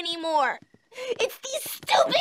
anymore. It's these stupid